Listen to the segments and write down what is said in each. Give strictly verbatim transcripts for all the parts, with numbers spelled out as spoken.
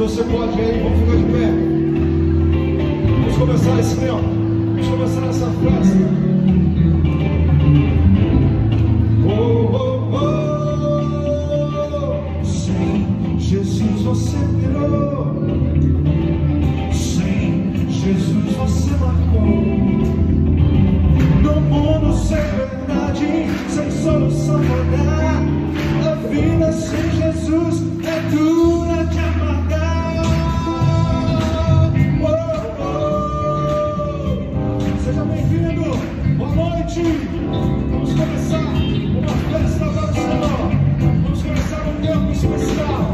você pode ver aí, vamos ficar de pé. Vamos começar assim, ó. Vamos começar essa festa. Você virou, sim, Jesus você marcou. No mundo sem verdade, sem solução mudar, a vida sem Jesus é dura de amargar. Oh, oh. Seja bem-vindo, boa noite. Vamos começar uma festa agora, Senhor. Vamos começar um tempo especial.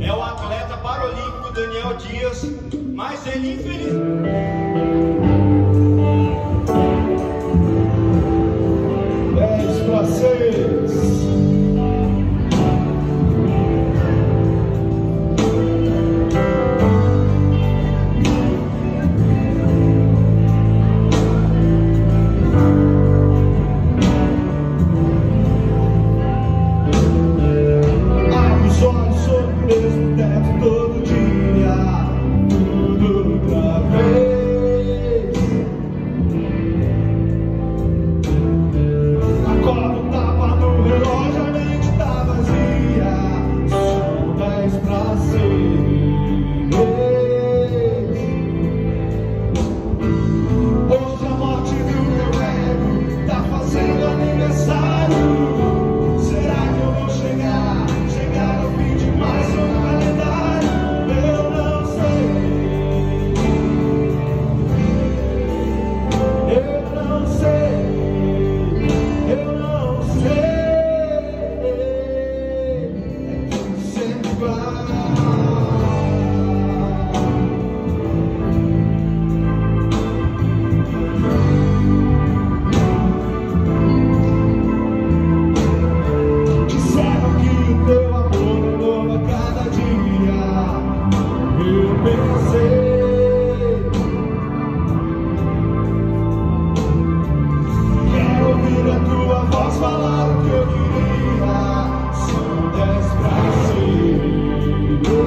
É o atleta paralímpico Daniel Dias, mas ele infelizmente... Falar o que eu diria, são dez pra ser.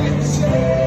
vencer.